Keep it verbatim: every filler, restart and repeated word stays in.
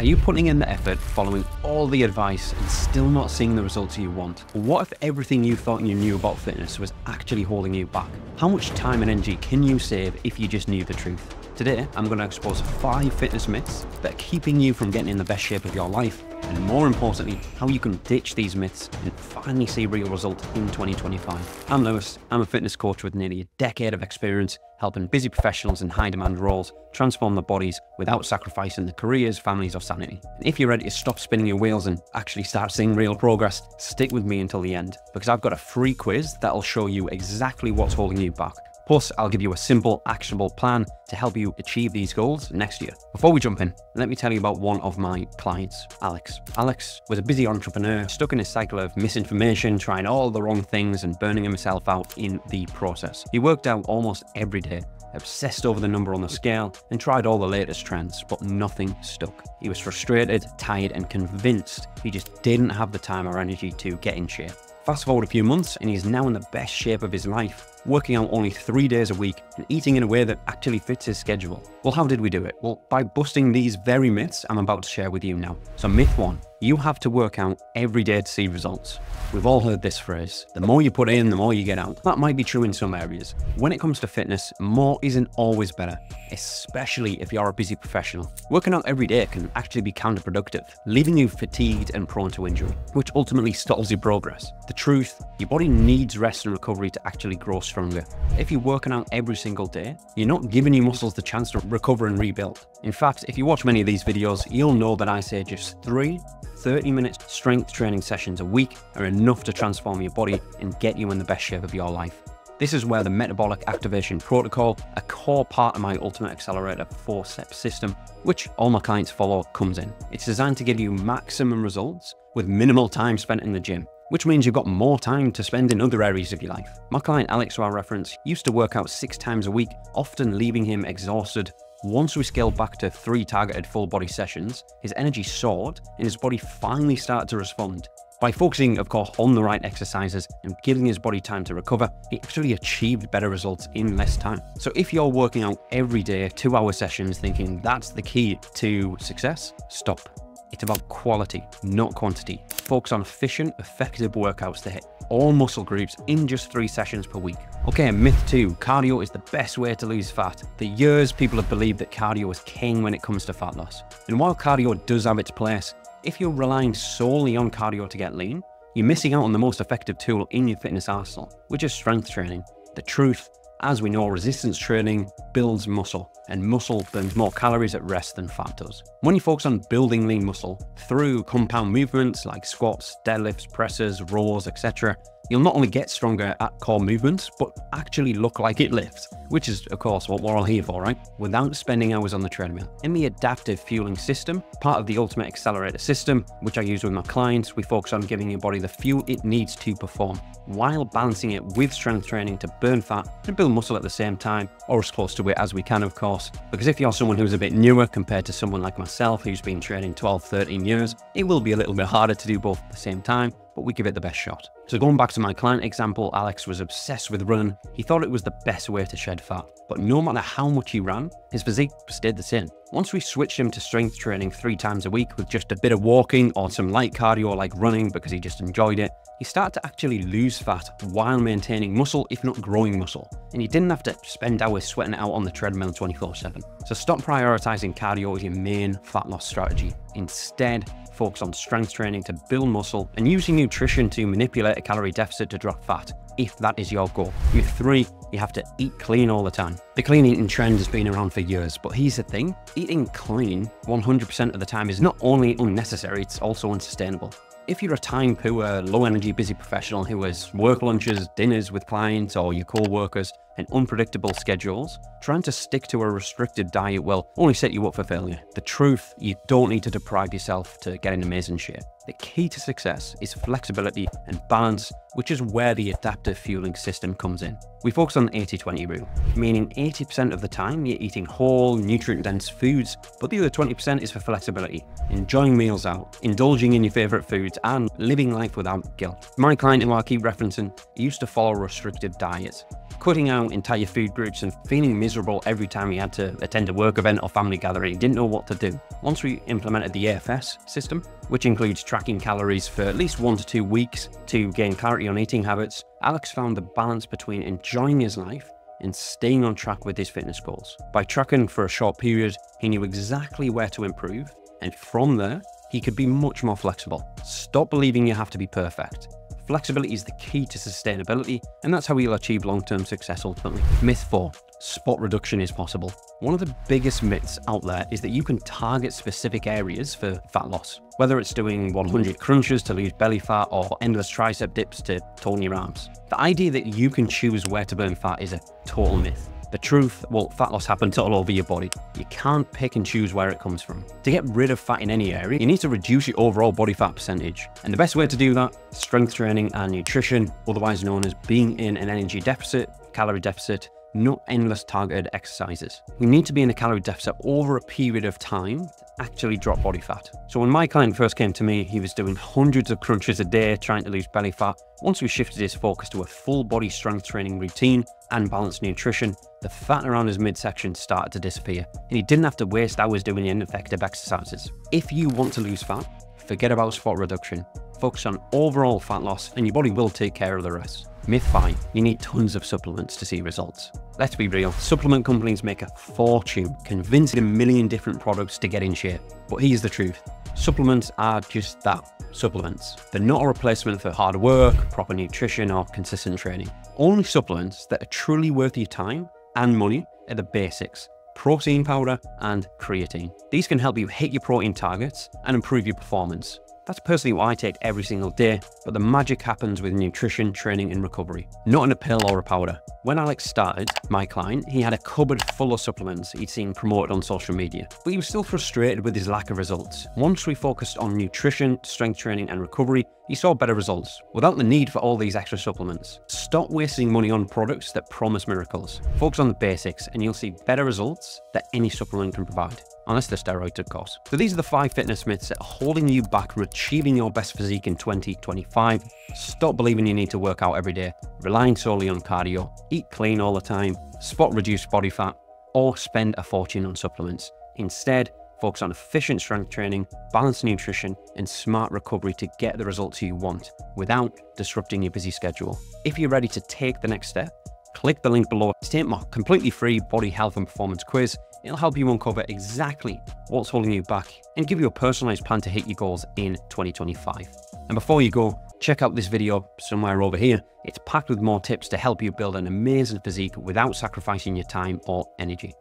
Are you putting in the effort, following all the advice, and still not seeing the results you want? What if everything you thought you knew about fitness was actually holding you back? How much time and energy can you save if you just knew the truth? Today, I'm going to expose five fitness myths that are keeping you from getting in the best shape of your life, and more importantly, how you can ditch these myths and finally see real results in twenty twenty-five. I'm Lewis. I'm a fitness coach with nearly a decade of experience helping busy professionals in high-demand roles transform their bodies without sacrificing their careers, families, or sanity. And if you're ready to stop spinning your wheels and actually start seeing real progress, stick with me until the end, because I've got a free quiz that'll show you exactly what's holding you back. Plus, I'll give you a simple, actionable plan to help you achieve these goals next year. Before we jump in, let me tell you about one of my clients, Alex. Alex was a busy entrepreneur stuck in a cycle of misinformation, trying all the wrong things and burning himself out in the process. He worked out almost every day, obsessed over the number on the scale, and tried all the latest trends, but nothing stuck. He was frustrated, tired, and convinced he just didn't have the time or energy to get in shape. Fast forward a few months and he's now in the best shape of his life, working out only three days a week and eating in a way that actually fits his schedule. Well, how did we do it? Well, by busting these very myths I'm about to share with you now. So myth one, you have to work out every day to see results. We've all heard this phrase, the more you put in, the more you get out. That might be true in some areas. When it comes to fitness, more isn't always better, especially if you're a busy professional. Working out every day can actually be counterproductive, leaving you fatigued and prone to injury, which ultimately stalls your progress. The truth, your body needs rest and recovery to actually grow stronger. If you're working out every single day, you're not giving your muscles the chance to recover and rebuild. In fact, if you watch many of these videos, you'll know that I say just three thirty minute strength training sessions a week are enough to transform your body and get you in the best shape of your life. This is where the Metabolic Activation Protocol, a core part of my Ultimate Accelerator four-step system, which all my clients follow, comes in. It's designed to give you maximum results with minimal time spent in the gym, which means you've got more time to spend in other areas of your life. My client Alex, who I reference, used to work out six times a week, often leaving him exhausted. Once we scaled back to three targeted full body sessions, his energy soared and his body finally started to respond. By focusing, of course, on the right exercises and giving his body time to recover, he actually achieved better results in less time. So if you're working out every day, two-hour sessions, thinking that's the key to success, stop. It's about quality, not quantity. Focus on efficient, effective workouts to hit all muscle groups in just three sessions per week. Okay, myth two, cardio is the best way to lose fat. For years, people have believed that cardio is king when it comes to fat loss. And while cardio does have its place, if you're relying solely on cardio to get lean, you're missing out on the most effective tool in your fitness arsenal, which is strength training. The truth, as we know, resistance training builds muscle, and muscle burns more calories at rest than fat does. When you focus on building lean muscle through compound movements like squats, deadlifts, presses, rows, et cetera, you'll not only get stronger at core movements, but actually look like it lifts, which is, of course, what we're all here for, right? Without spending hours on the treadmill. In the adaptive fueling system, part of the Ultimate Accelerator system, which I use with my clients, we focus on giving your body the fuel it needs to perform, while balancing it with strength training to burn fat and build muscle at the same time, or as close to it as we can, of course. Because if you're someone who's a bit newer compared to someone like myself, who's been training twelve, thirteen years, it will be a little bit harder to do both at the same time, but we give it the best shot. So going back to my client example, Alex was obsessed with running. He thought it was the best way to shed fat, but no matter how much he ran, his physique stayed the same. Once we switched him to strength training three times a week with just a bit of walking or some light cardio like running because he just enjoyed it, he started to actually lose fat while maintaining muscle, if not growing muscle. And he didn't have to spend hours sweating it out on the treadmill twenty-four seven. So stop prioritizing cardio as your main fat loss strategy. Instead, focus on strength training to build muscle and using nutrition to manipulate a calorie deficit to drop fat, if that is your goal. Myth three, you have to eat clean all the time. The clean eating trend has been around for years, but here's the thing, eating clean one hundred percent of the time is not only unnecessary, it's also unsustainable. If you're a time poor, low energy, busy professional who has work lunches, dinners with clients or your co-workers and unpredictable schedules, trying to stick to a restricted diet will only set you up for failure. The truth, you don't need to deprive yourself to get in amazing shape. The key to success is flexibility and balance, which is where the adaptive fueling system comes in. We focus on the eighty twenty rule, meaning eighty percent of the time you're eating whole, nutrient-dense foods, but the other twenty percent is for flexibility, enjoying meals out, indulging in your favorite foods, and living life without guilt. My client who I keep referencing used to follow a restrictive diet. cutting out entire food groups and feeling miserable every time he had to attend a work event or family gathering. He didn't know what to do. Once we implemented the A F S system, which includes tracking calories for at least one to two weeks to gain clarity on eating habits, Alex found the balance between enjoying his life and staying on track with his fitness goals. By tracking for a short period, he knew exactly where to improve, and from there, he could be much more flexible. Stop believing you have to be perfect. Flexibility is the key to sustainability, and that's how you'll achieve long-term success ultimately. Myth four, spot reduction is possible. One of the biggest myths out there is that you can target specific areas for fat loss, whether it's doing one hundred crunches to lose belly fat or endless tricep dips to tone your arms. The idea that you can choose where to burn fat is a total myth. The truth, well, fat loss happens all over your body. You can't pick and choose where it comes from. To get rid of fat in any area, you need to reduce your overall body fat percentage. And the best way to do that, strength training and nutrition, otherwise known as being in an energy deficit, calorie deficit, not endless targeted exercises. We need to be in a calorie deficit over a period of time to actually drop body fat. So when my client first came to me, he was doing hundreds of crunches a day trying to lose belly fat. Once we shifted his focus to a full body strength training routine and balanced nutrition, the fat around his midsection started to disappear, and he didn't have to waste hours doing ineffective exercises. If you want to lose fat, forget about spot reduction. Focus on overall fat loss and your body will take care of the rest. Myth five, you need tons of supplements to see results. Let's be real, supplement companies make a fortune convincing a million different products to get in shape. But here's the truth, supplements are just that, supplements. They're not a replacement for hard work, proper nutrition or consistent training. Only supplements that are truly worth your time and money are the basics. Protein powder and creatine. These can help you hit your protein targets and improve your performance. That's personally what I take every single day, but the magic happens with nutrition, training, and recovery, not in a pill or a powder. When Alex started, my client, he had a cupboard full of supplements he'd seen promoted on social media, but he was still frustrated with his lack of results. Once we focused on nutrition, strength training, and recovery, he saw better results without the need for all these extra supplements. Stop wasting money on products that promise miracles. Focus on the basics, and you'll see better results that any supplement can provide. Unless they're steroids, of course. So these are the five fitness myths that are holding you back from achieving your best physique in twenty twenty-five. Stop believing you need to work out every day, relying solely on cardio, eat clean all the time, spot reduce body fat, or spend a fortune on supplements. Instead, focus on efficient strength training, balanced nutrition, and smart recovery to get the results you want without disrupting your busy schedule. If you're ready to take the next step, click the link below to take my completely free body health and performance quiz. It'll help you uncover exactly what's holding you back and give you a personalized plan to hit your goals in twenty twenty-five. And before you go, check out this video somewhere over here. It's packed with more tips to help you build an amazing physique without sacrificing your time or energy.